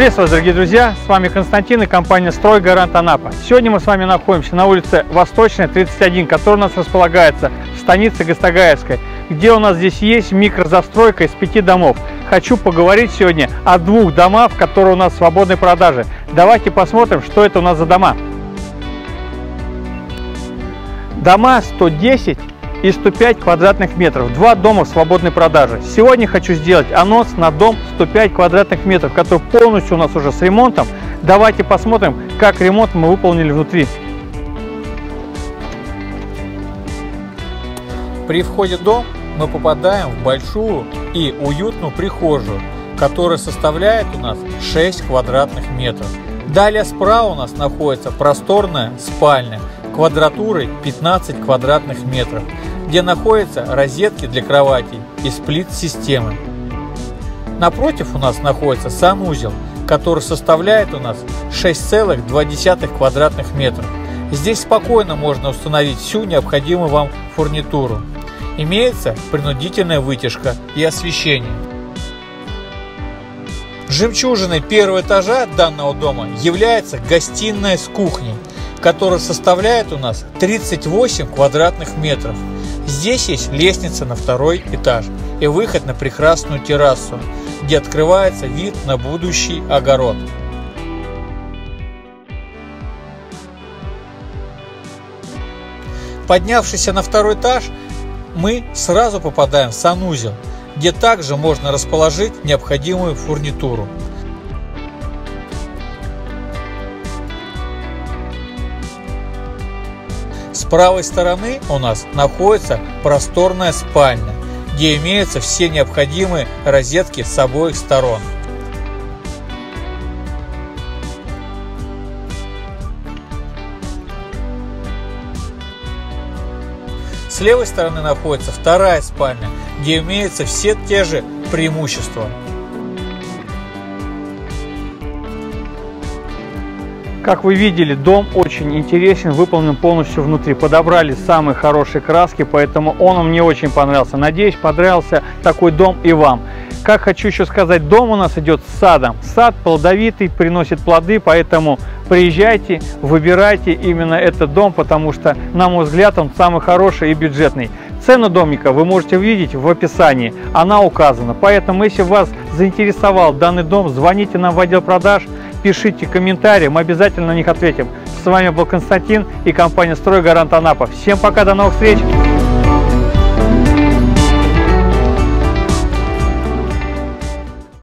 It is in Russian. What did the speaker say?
Приветствую вас, дорогие друзья! С вами Константин и компания «СтройГарант Анапа». Сегодня мы с вами находимся на улице Восточная, 31, которая у нас располагается в станице Гостагаевской, где у нас здесь есть микрозастройка из 5 домов. Хочу поговорить сегодня о 2 домах, которые у нас в свободной продаже. Давайте посмотрим, что это у нас за дома. Дома 110 и 105 квадратных метров. 2 дома в свободной продаже. Сегодня хочу сделать анонс на дом 105 квадратных метров, который полностью у нас уже с ремонтом. Давайте посмотрим, как ремонт мы выполнили внутри. При входе в дом мы попадаем в большую и уютную прихожую, которая составляет у нас 6 квадратных метров. Далее справа у нас находится просторная спальня квадратурой 15 квадратных метров, где находятся розетки для кроватей и сплит-системы. Напротив у нас находится санузел, который составляет у нас 6,2 квадратных метров. Здесь спокойно можно установить всю необходимую вам фурнитуру. Имеется принудительная вытяжка и освещение. Жемчужиной первого этажа данного дома является гостиная с кухней, которая составляет у нас 38 квадратных метров. Здесь есть лестница на 2-й этаж и выход на прекрасную террасу, где открывается вид на будущий огород. Поднявшись на 2-й этаж, мы сразу попадаем в санузел, где также можно расположить необходимую фурнитуру. С правой стороны у нас находится просторная спальня, где имеются все необходимые розетки с обоих сторон. С левой стороны находится 2-я спальня, где имеются все те же преимущества. Как вы видели, дом очень интересен, выполнен полностью внутри. Подобрали самые хорошие краски, поэтому он мне очень понравился. Надеюсь, понравился такой дом и вам. Как хочу еще сказать, дом у нас идет с садом. Сад плодовитый, приносит плоды, поэтому приезжайте, выбирайте именно этот дом, потому что, на мой взгляд, он самый хороший и бюджетный. Цену домика вы можете увидеть в описании, она указана. Поэтому, если вас заинтересовал данный дом, звоните нам в отдел продаж, пишите комментарии, мы обязательно на них ответим. С вами был Константин и компания «СтройГарант Анапа». Всем пока, до новых встреч!